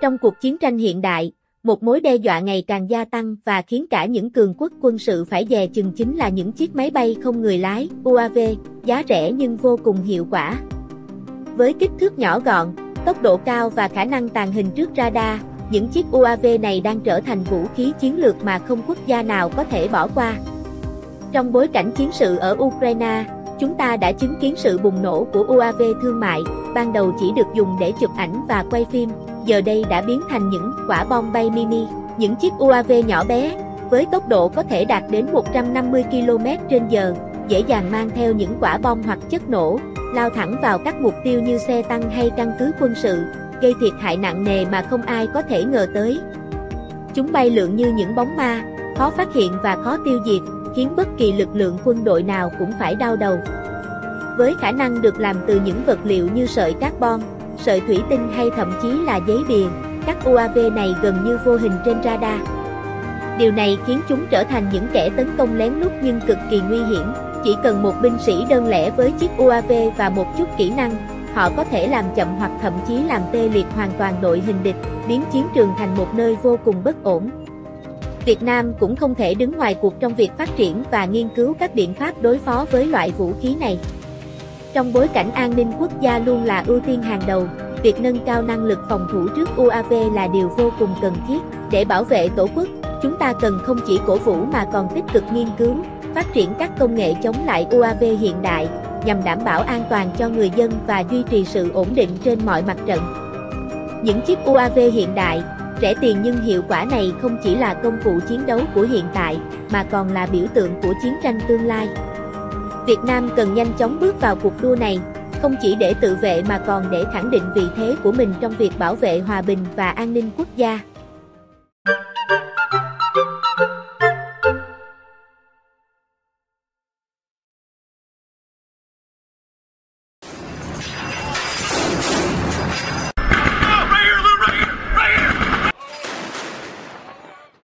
Trong cuộc chiến tranh hiện đại, một mối đe dọa ngày càng gia tăng và khiến cả những cường quốc quân sự phải dè chừng chính là những chiếc máy bay không người lái UAV, giá rẻ nhưng vô cùng hiệu quả. Với kích thước nhỏ gọn, tốc độ cao và khả năng tàng hình trước radar, những chiếc UAV này đang trở thành vũ khí chiến lược mà không quốc gia nào có thể bỏ qua. Trong bối cảnh chiến sự ở Ukraine, chúng ta đã chứng kiến sự bùng nổ của UAV thương mại, ban đầu chỉ được dùng để chụp ảnh và quay phim, giờ đây đã biến thành những quả bom bay mini, những chiếc UAV nhỏ bé, với tốc độ có thể đạt đến 150 km/h, dễ dàng mang theo những quả bom hoặc chất nổ, lao thẳng vào các mục tiêu như xe tăng hay căn cứ quân sự, gây thiệt hại nặng nề mà không ai có thể ngờ tới. Chúng bay lượn như những bóng ma, khó phát hiện và khó tiêu diệt, khiến bất kỳ lực lượng quân đội nào cũng phải đau đầu. Với khả năng được làm từ những vật liệu như sợi carbon, sợi thủy tinh hay thậm chí là giấy bìa, các UAV này gần như vô hình trên radar. Điều này khiến chúng trở thành những kẻ tấn công lén lút nhưng cực kỳ nguy hiểm. Chỉ cần một binh sĩ đơn lẻ với chiếc UAV và một chút kỹ năng, họ có thể làm chậm hoặc thậm chí làm tê liệt hoàn toàn đội hình địch, biến chiến trường thành một nơi vô cùng bất ổn. Việt Nam cũng không thể đứng ngoài cuộc trong việc phát triển và nghiên cứu các biện pháp đối phó với loại vũ khí này. Trong bối cảnh an ninh quốc gia luôn là ưu tiên hàng đầu, việc nâng cao năng lực phòng thủ trước UAV là điều vô cùng cần thiết. Để bảo vệ Tổ quốc, chúng ta cần không chỉ cổ vũ mà còn tích cực nghiên cứu, phát triển các công nghệ chống lại UAV hiện đại, nhằm đảm bảo an toàn cho người dân và duy trì sự ổn định trên mọi mặt trận. Những chiếc UAV hiện đại, rẻ tiền nhưng hiệu quả này không chỉ là công cụ chiến đấu của hiện tại, mà còn là biểu tượng của chiến tranh tương lai. Việt Nam cần nhanh chóng bước vào cuộc đua này, không chỉ để tự vệ mà còn để khẳng định vị thế của mình trong việc bảo vệ hòa bình và an ninh quốc gia.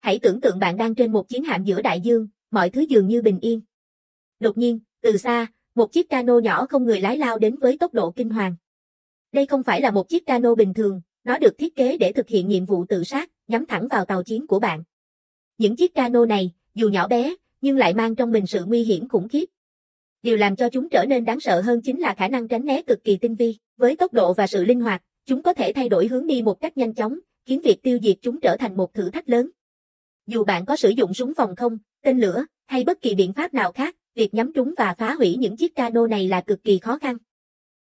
Hãy tưởng tượng bạn đang trên một chiến hạm giữa đại dương, mọi thứ dường như bình yên. Đột nhiên, từ xa, một chiếc cano nhỏ không người lái lao đến với tốc độ kinh hoàng. Đây không phải là một chiếc cano bình thường, nó được thiết kế để thực hiện nhiệm vụ tự sát, nhắm thẳng vào tàu chiến của bạn. Những chiếc cano này, dù nhỏ bé, nhưng lại mang trong mình sự nguy hiểm khủng khiếp. Điều làm cho chúng trở nên đáng sợ hơn chính là khả năng tránh né cực kỳ tinh vi. Với tốc độ và sự linh hoạt, chúng có thể thay đổi hướng đi một cách nhanh chóng, khiến việc tiêu diệt chúng trở thành một thử thách lớn. Dù bạn có sử dụng súng phòng không, tên lửa, hay bất kỳ biện pháp nào khác, việc nhắm trúng và phá hủy những chiếc cano này là cực kỳ khó khăn.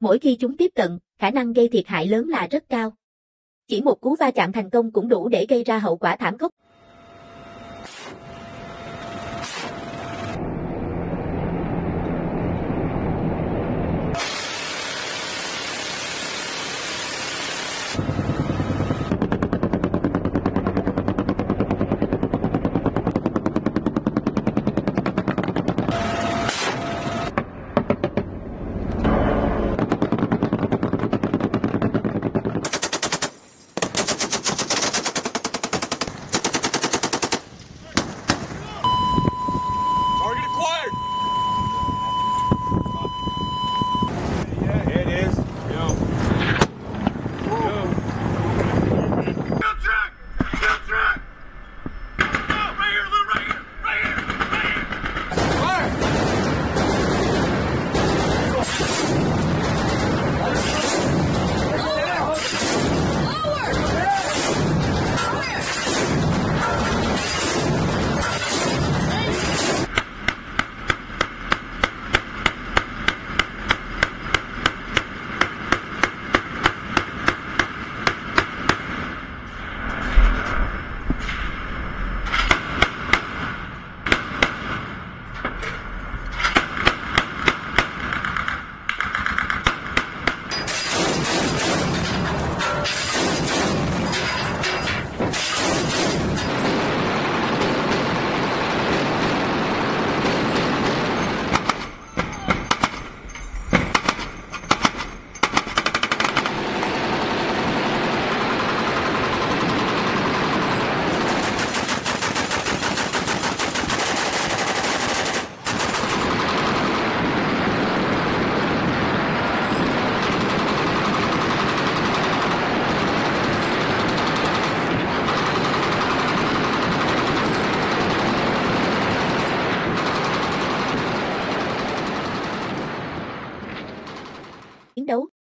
Mỗi khi chúng tiếp cận, khả năng gây thiệt hại lớn là rất cao. Chỉ một cú va chạm thành công cũng đủ để gây ra hậu quả thảm khốc.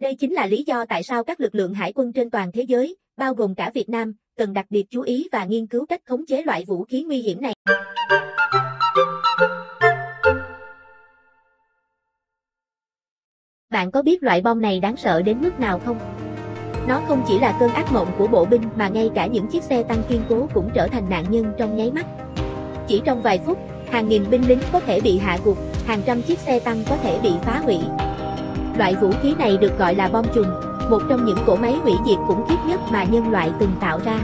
Đây chính là lý do tại sao các lực lượng hải quân trên toàn thế giới, bao gồm cả Việt Nam, cần đặc biệt chú ý và nghiên cứu cách khống chế loại vũ khí nguy hiểm này. Bạn có biết loại bom này đáng sợ đến mức nào không? Nó không chỉ là cơn ác mộng của bộ binh mà ngay cả những chiếc xe tăng kiên cố cũng trở thành nạn nhân trong nháy mắt. Chỉ trong vài phút, hàng nghìn binh lính có thể bị hạ gục, hàng trăm chiếc xe tăng có thể bị phá hủy. Loại vũ khí này được gọi là bom chùm, một trong những cỗ máy hủy diệt khủng khiếp nhất mà nhân loại từng tạo ra.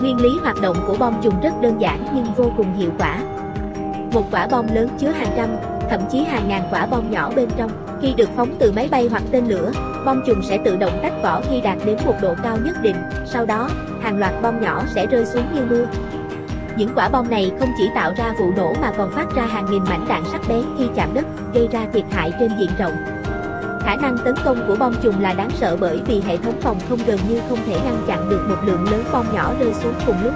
Nguyên lý hoạt động của bom chùm rất đơn giản nhưng vô cùng hiệu quả. Một quả bom lớn chứa hàng trăm, thậm chí hàng ngàn quả bom nhỏ bên trong. Khi được phóng từ máy bay hoặc tên lửa, bom chùm sẽ tự động tách vỏ khi đạt đến một độ cao nhất định, sau đó, hàng loạt bom nhỏ sẽ rơi xuống như mưa. Những quả bom này không chỉ tạo ra vụ nổ mà còn phát ra hàng nghìn mảnh đạn sắc bén khi chạm đất, gây ra thiệt hại trên diện rộng. Khả năng tấn công của bom chùm là đáng sợ bởi vì hệ thống phòng không gần như không thể ngăn chặn được một lượng lớn bom nhỏ rơi xuống cùng lúc.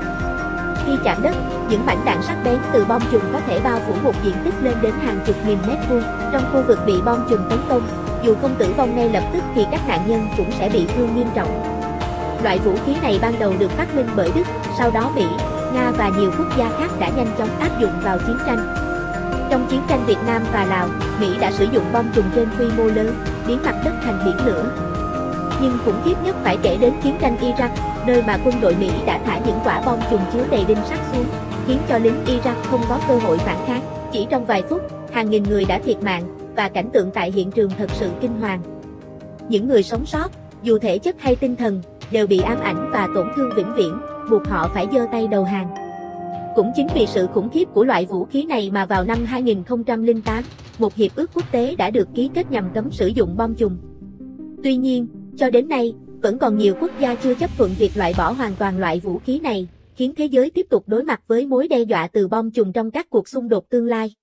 Khi chạm đất, những mảnh đạn sắc bén từ bom chùm có thể bao phủ một diện tích lên đến hàng chục nghìn mét vuông. Trong khu vực bị bom chùm tấn công, dù không tử vong ngay lập tức thì các nạn nhân cũng sẽ bị thương nghiêm trọng. Loại vũ khí này ban đầu được phát minh bởi Đức, sau đó Mỹ, Nga và nhiều quốc gia khác đã nhanh chóng áp dụng vào chiến tranh. Trong chiến tranh Việt Nam và Lào, Mỹ đã sử dụng bom chùm trên quy mô lớn, biến mặt đất thành biển lửa. Nhưng khủng khiếp nhất phải kể đến chiến tranh Iraq, nơi mà quân đội Mỹ đã thả những quả bom chùm chứa đầy đinh sắt xuống, khiến cho lính Iraq không có cơ hội phản kháng. Chỉ trong vài phút, hàng nghìn người đã thiệt mạng, và cảnh tượng tại hiện trường thật sự kinh hoàng. Những người sống sót, dù thể chất hay tinh thần, đều bị ám ảnh và tổn thương vĩnh viễn, buộc họ phải giơ tay đầu hàng. Cũng chính vì sự khủng khiếp của loại vũ khí này mà vào năm 2008, một hiệp ước quốc tế đã được ký kết nhằm cấm sử dụng bom chùm. Tuy nhiên, cho đến nay, vẫn còn nhiều quốc gia chưa chấp thuận việc loại bỏ hoàn toàn loại vũ khí này, khiến thế giới tiếp tục đối mặt với mối đe dọa từ bom chùm trong các cuộc xung đột tương lai.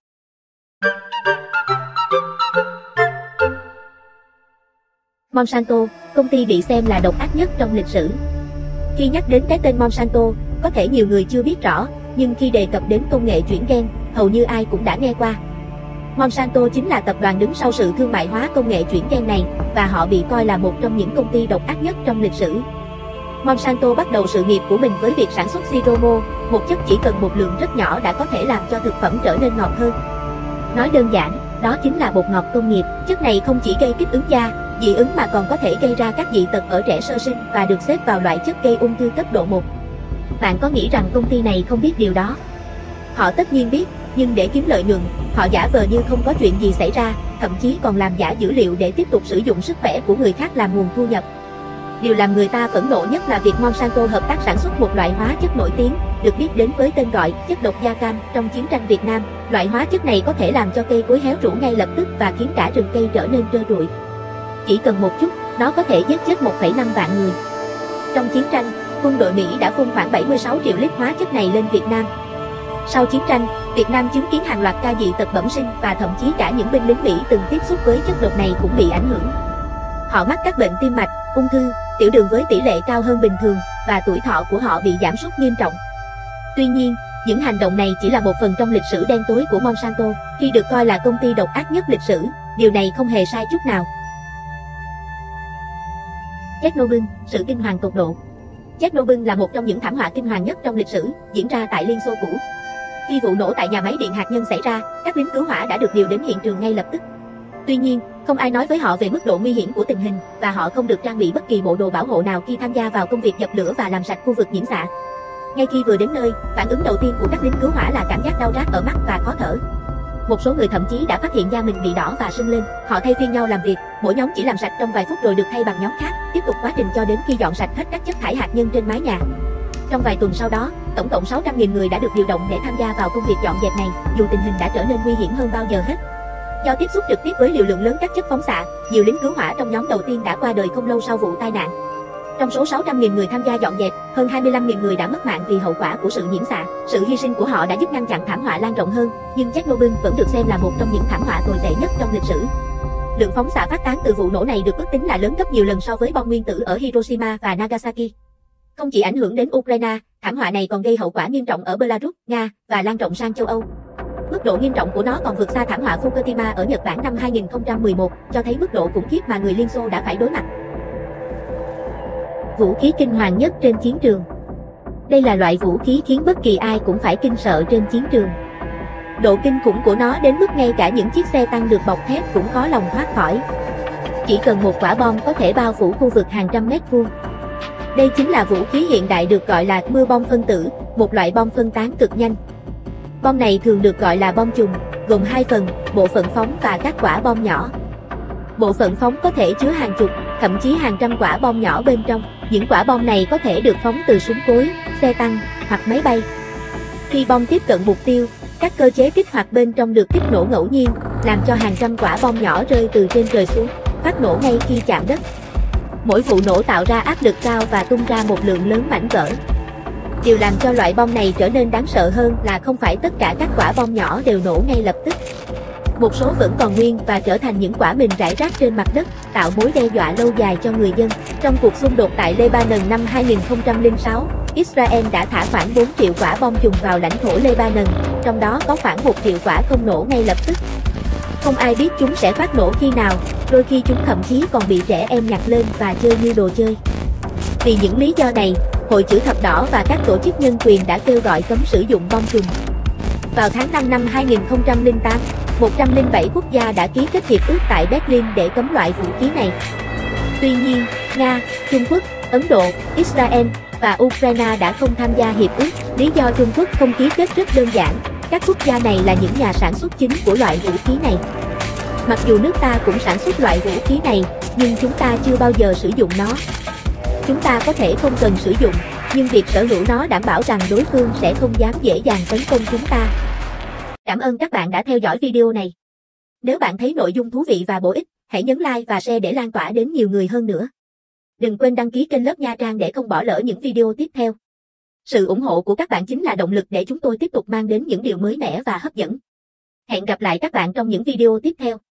Monsanto, công ty bị xem là độc ác nhất trong lịch sử. Khi nhắc đến cái tên Monsanto, có thể nhiều người chưa biết rõ, nhưng khi đề cập đến công nghệ chuyển gen, hầu như ai cũng đã nghe qua. Monsanto chính là tập đoàn đứng sau sự thương mại hóa công nghệ chuyển gen này, và họ bị coi là một trong những công ty độc ác nhất trong lịch sử. Monsanto bắt đầu sự nghiệp của mình với việc sản xuất siromo, một chất chỉ cần một lượng rất nhỏ đã có thể làm cho thực phẩm trở nên ngọt hơn. Nói đơn giản, đó chính là bột ngọt công nghiệp. Chất này không chỉ gây kích ứng da, dị ứng mà còn có thể gây ra các dị tật ở trẻ sơ sinh và được xếp vào loại chất gây ung thư cấp độ 1. Bạn có nghĩ rằng công ty này không biết điều đó? Họ tất nhiên biết, nhưng để kiếm lợi nhuận, họ giả vờ như không có chuyện gì xảy ra, thậm chí còn làm giả dữ liệu để tiếp tục sử dụng sức khỏe của người khác làm nguồn thu nhập. Điều làm người ta phẫn nộ nhất là việc Monsanto hợp tác sản xuất một loại hóa chất nổi tiếng, được biết đến với tên gọi chất độc da cam trong chiến tranh Việt Nam. Loại hóa chất này có thể làm cho cây cối héo rũ ngay lập tức và khiến cả rừng cây trở nên trơ trụi. Chỉ cần một chút, nó có thể giết chết 1,5 vạn người. Trong chiến tranh, quân đội Mỹ đã phun khoảng 76 triệu lít hóa chất này lên Việt Nam. Sau chiến tranh, Việt Nam chứng kiến hàng loạt ca dị tật bẩm sinh và thậm chí cả những binh lính Mỹ từng tiếp xúc với chất độc này cũng bị ảnh hưởng. Họ mắc các bệnh tim mạch, ung thư, tiểu đường với tỷ lệ cao hơn bình thường, và tuổi thọ của họ bị giảm sút nghiêm trọng. Tuy nhiên, những hành động này chỉ là một phần trong lịch sử đen tối của Monsanto, khi được coi là công ty độc ác nhất lịch sử. Điều này không hề sai chút nào. Chernobyl, sự kinh hoàng tột độ. Chernobyl là một trong những thảm họa kinh hoàng nhất trong lịch sử, diễn ra tại Liên Xô cũ. Khi vụ nổ tại nhà máy điện hạt nhân xảy ra, các lính cứu hỏa đã được điều đến hiện trường ngay lập tức. Tuy nhiên, không ai nói với họ về mức độ nguy hiểm của tình hình, và họ không được trang bị bất kỳ bộ đồ bảo hộ nào khi tham gia vào công việc dập lửa và làm sạch khu vực nhiễm xạ. Ngay khi vừa đến nơi, phản ứng đầu tiên của các lính cứu hỏa là cảm giác đau rát ở mắt và khó thở. Một số người thậm chí đã phát hiện da mình bị đỏ và sưng lên. Họ thay phiên nhau làm việc, mỗi nhóm chỉ làm sạch trong vài phút rồi được thay bằng nhóm khác, tiếp tục quá trình cho đến khi dọn sạch hết các chất thải hạt nhân trên mái nhà. Trong vài tuần sau đó, tổng cộng 600.000 người đã được điều động để tham gia vào công việc dọn dẹp này, dù tình hình đã trở nên nguy hiểm hơn bao giờ hết. Do tiếp xúc trực tiếp với liều lượng lớn các chất phóng xạ, nhiều lính cứu hỏa trong nhóm đầu tiên đã qua đời không lâu sau vụ tai nạn. Trong số 600.000 người tham gia dọn dẹp, hơn 25.000 người đã mất mạng vì hậu quả của sự nhiễm xạ. Sự hy sinh của họ đã giúp ngăn chặn thảm họa lan rộng hơn, nhưng Chernobyl vẫn được xem là một trong những thảm họa tồi tệ nhất trong lịch sử. Lượng phóng xạ phát tán từ vụ nổ này được ước tính là lớn gấp nhiều lần so với bom nguyên tử ở Hiroshima và Nagasaki. Không chỉ ảnh hưởng đến Ukraine, thảm họa này còn gây hậu quả nghiêm trọng ở Belarus, Nga và lan rộng sang châu Âu. Mức độ nghiêm trọng của nó còn vượt xa thảm họa Fukushima ở Nhật Bản năm 2011, cho thấy mức độ khủng khiếp mà người Liên Xô đã phải đối mặt. Vũ khí kinh hoàng nhất trên chiến trường. Đây là loại vũ khí khiến bất kỳ ai cũng phải kinh sợ trên chiến trường. Độ kinh khủng của nó đến mức ngay cả những chiếc xe tăng được bọc thép cũng khó lòng thoát khỏi. Chỉ cần một quả bom có thể bao phủ khu vực hàng trăm mét vuông. Đây chính là vũ khí hiện đại được gọi là mưa bom phân tử, một loại bom phân tán cực nhanh. Bom này thường được gọi là bom chùm, gồm hai phần, bộ phận phóng và các quả bom nhỏ. Bộ phận phóng có thể chứa hàng chục, thậm chí hàng trăm quả bom nhỏ bên trong. Những quả bom này có thể được phóng từ súng cối, xe tăng hoặc máy bay. Khi bom tiếp cận mục tiêu, các cơ chế kích hoạt bên trong được kích nổ ngẫu nhiên, làm cho hàng trăm quả bom nhỏ rơi từ trên trời xuống, phát nổ ngay khi chạm đất. Mỗi vụ nổ tạo ra áp lực cao và tung ra một lượng lớn mảnh vỡ. Điều làm cho loại bom này trở nên đáng sợ hơn là không phải tất cả các quả bom nhỏ đều nổ ngay lập tức. Một số vẫn còn nguyên và trở thành những quả mìn rải rác trên mặt đất, tạo mối đe dọa lâu dài cho người dân. Trong cuộc xung đột tại Lebanon năm 2006, Israel đã thả khoảng 4 triệu quả bom chùm vào lãnh thổ Lebanon, trong đó có khoảng 1 triệu quả không nổ ngay lập tức. Không ai biết chúng sẽ phát nổ khi nào, đôi khi chúng thậm chí còn bị trẻ em nhặt lên và chơi như đồ chơi. Vì những lý do này, Hội Chữ Thập Đỏ và các tổ chức nhân quyền đã kêu gọi cấm sử dụng bom chùm. Vào tháng 5 năm 2008, 107 quốc gia đã ký kết hiệp ước tại Berlin để cấm loại vũ khí này. Tuy nhiên, Nga, Trung Quốc, Ấn Độ, Israel và Ukraine đã không tham gia hiệp ước. Lý do Trung Quốc không ký kết rất đơn giản, các quốc gia này là những nhà sản xuất chính của loại vũ khí này. Mặc dù nước ta cũng sản xuất loại vũ khí này, nhưng chúng ta chưa bao giờ sử dụng nó. Chúng ta có thể không cần sử dụng, nhưng việc sở hữu nó đảm bảo rằng đối phương sẽ không dám dễ dàng tấn công chúng ta. Cảm ơn các bạn đã theo dõi video này. Nếu bạn thấy nội dung thú vị và bổ ích, hãy nhấn like và share để lan tỏa đến nhiều người hơn nữa. Đừng quên đăng ký kênh Love Nha Trang để không bỏ lỡ những video tiếp theo. Sự ủng hộ của các bạn chính là động lực để chúng tôi tiếp tục mang đến những điều mới mẻ và hấp dẫn. Hẹn gặp lại các bạn trong những video tiếp theo.